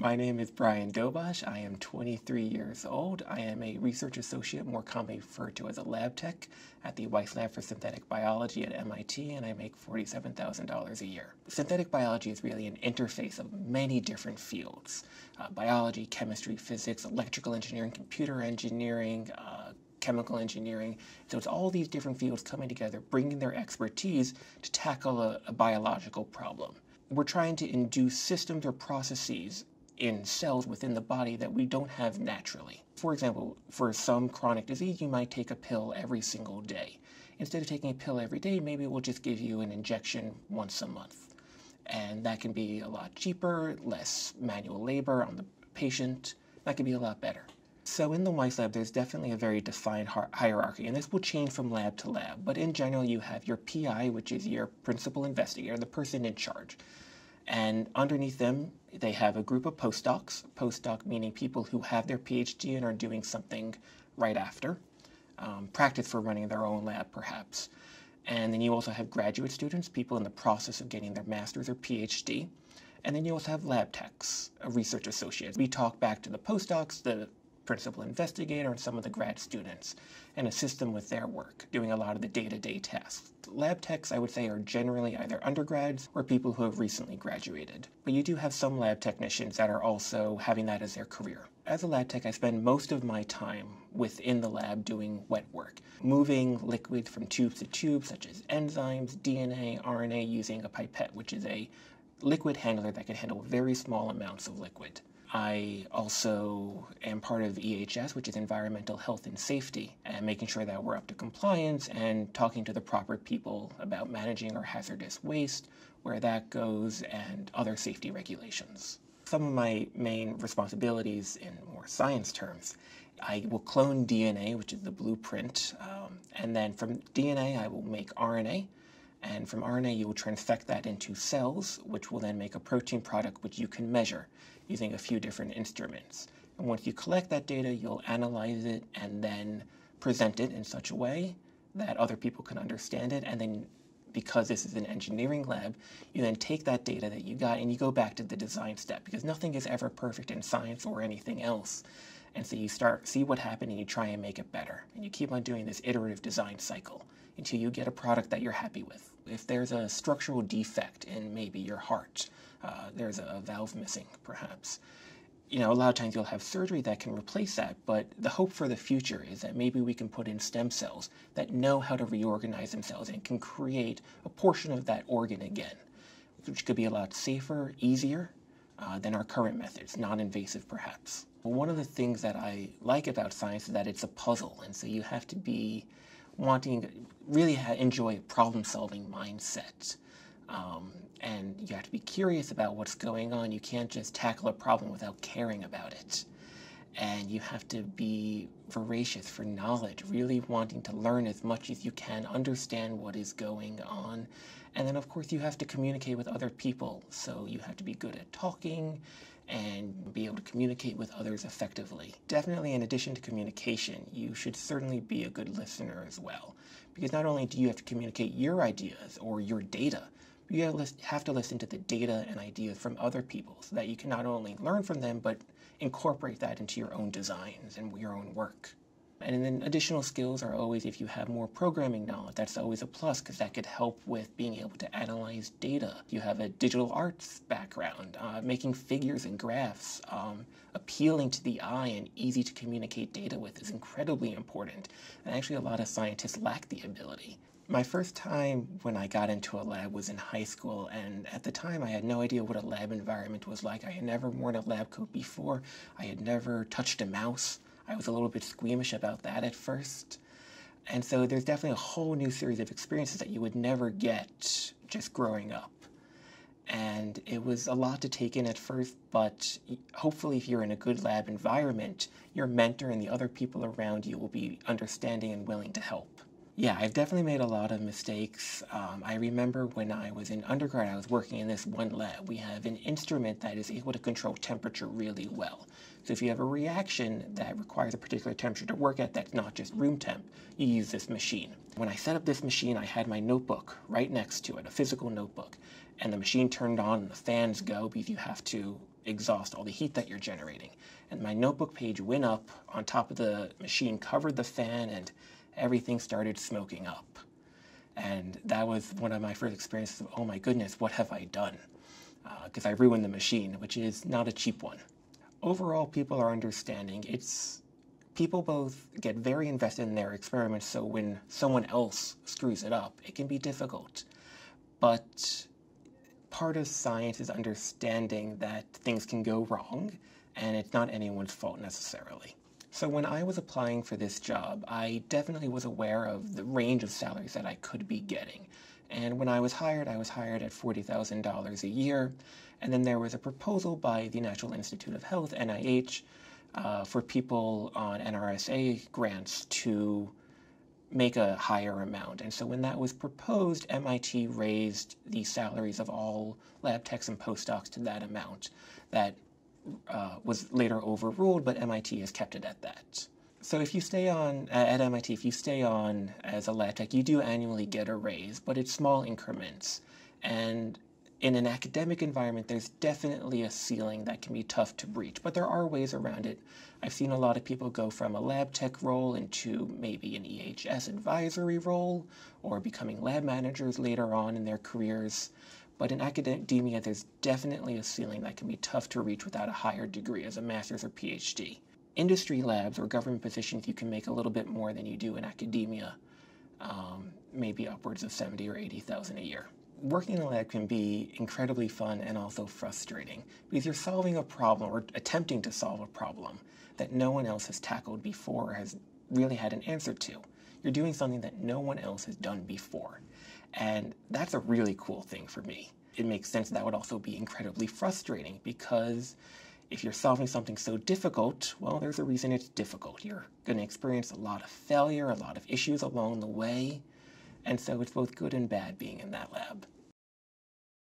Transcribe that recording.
My name is Brian Dobosch. I am 23 years old. I am a research associate, more commonly referred to as a lab tech, at the Weiss Lab for Synthetic Biology at MIT, and I make $47,000 a year. Synthetic biology is really an interface of many different fields. Biology, chemistry, physics, electrical engineering, computer engineering, chemical engineering. So it's all these different fields coming together, bringing their expertise to tackle a biological problem. We're trying to induce systems or processes in cells within the body that we don't have naturally. For example, for some chronic disease, you might take a pill every single day. Instead of taking a pill every day, maybe we'll just give you an injection once a month. And that can be a lot cheaper, less manual labor on the patient. That can be a lot better. So in the Weiss Lab, there's definitely a very defined hierarchy, and this will change from lab to lab. But in general, you have your PI, which is your principal investigator, the person in charge. And underneath them, they have a group of postdocs. Postdoc meaning people who have their PhD and are doing something right after. Practice for running their own lab, perhaps. And then you also have graduate students, people in the process of getting their master's or PhD. And then you also have lab techs, research associates. We talk back to the postdocs, the principal investigator, and some of the grad students, and assist them with their work, doing a lot of the day-to-day tasks. Lab techs, I would say, are generally either undergrads or people who have recently graduated. But you do have some lab technicians that are also having that as their career. As a lab tech, I spend most of my time within the lab doing wet work, moving liquids from tubes to tubes, such as enzymes, DNA, RNA, using a pipette, which is a liquid handler that can handle very small amounts of liquid. I also am part of EHS, which is Environmental Health and Safety, and making sure that we're up to compliance and talking to the proper people about managing our hazardous waste, where that goes, and other safety regulations. Some of my main responsibilities in more science terms, I will clone DNA, which is the blueprint, and then from DNA I will make RNA. And from RNA, you will transfect that into cells, which will then make a protein product which you can measure using a few different instruments. And once you collect that data, you'll analyze it and then present it in such a way that other people can understand it. And then, because this is an engineering lab, you then take that data that you got and you go back to the design step, because nothing is ever perfect in science or anything else. And so you see what happened and you try and make it better. And you keep on doing this iterative design cycle until you get a product that you're happy with. If there's a structural defect in maybe your heart, there's a valve missing perhaps, you know, a lot of times you'll have surgery that can replace that, but the hope for the future is that maybe we can put in stem cells that know how to reorganize themselves and can create a portion of that organ again, which could be a lot safer, easier than our current methods, non-invasive perhaps. One of the things that I like about science is that it's a puzzle, and so you have to be really enjoy a problem-solving mindset. And you have to be curious about what's going on. You can't just tackle a problem without caring about it. And you have to be voracious for knowledge, really wanting to learn as much as you can, understand what is going on. And then, of course, you have to communicate with other people. So you have to be good at talking and be able to communicate with others effectively. Definitely, in addition to communication, you should certainly be a good listener as well. Because not only do you have to communicate your ideas or your data, but you have to listen to the data and ideas from other people so that you can not only learn from them, but incorporate that into your own designs and your own work. And then additional skills are always, if you have more programming knowledge, that's always a plus, because that could help with being able to analyze data. You have a digital arts background, making figures and graphs, appealing to the eye and easy to communicate data with is incredibly important. And actually a lot of scientists lack the ability. My first time when I got into a lab was in high school, and at the time I had no idea what a lab environment was like. I had never worn a lab coat before. I had never touched a mouse. I was a little bit squeamish about that at first. And so there's definitely a whole new series of experiences that you would never get just growing up. And it was a lot to take in at first, but hopefully if you're in a good lab environment, your mentor and the other people around you will be understanding and willing to help. Yeah, I've definitely made a lot of mistakes. I remember when I was in undergrad, I was working in this one lab. We have an instrument that is able to control temperature really well. So if you have a reaction that requires a particular temperature to work at, that's not just room temp, you use this machine. When I set up this machine, I had my notebook right next to it, a physical notebook, and the machine turned on and the fans go because you have to exhaust, all the heat that you're generating. And my notebook page went up on top of the machine, covered the fan, and everything started smoking up. And that was one of my first experiences of, oh my goodness, what have I done? Because I ruined the machine, which is not a cheap one. Overall, people are understanding. People both get very invested in their experiments, so when someone else screws it up, it can be difficult. But part of science is understanding that things can go wrong, and it's not anyone's fault necessarily. So when I was applying for this job, I definitely was aware of the range of salaries that I could be getting. And when I was hired at $40,000 a year. And then there was a proposal by the National Institute of Health, NIH, for people on NRSA grants to make a higher amount. And so when that was proposed, MIT raised the salaries of all lab techs and postdocs to that amount. That was later overruled, but MIT has kept it at that. So if you stay on, at MIT, if you stay on as a lab tech, you do annually get a raise, but it's small increments. And in an academic environment, there's definitely a ceiling that can be tough to breach, but there are ways around it. I've seen a lot of people go from a lab tech role into maybe an EHS advisory role, or becoming lab managers later on in their careers. But in academia, there's definitely a ceiling that can be tough to reach without a higher degree as a master's or PhD. Industry labs or government positions, you can make a little bit more than you do in academia, maybe upwards of $70,000 or $80,000 a year. Working in a lab can be incredibly fun and also frustrating because you're solving a problem or attempting to solve a problem that no one else has tackled before or has really had an answer to. You're doing something that no one else has done before, and that's a really cool thing for me. It makes sense that would also be incredibly frustrating because if you're solving something so difficult, well, there's a reason it's difficult. You're going to experience a lot of failure, a lot of issues along the way. And so it's both good and bad being in that lab.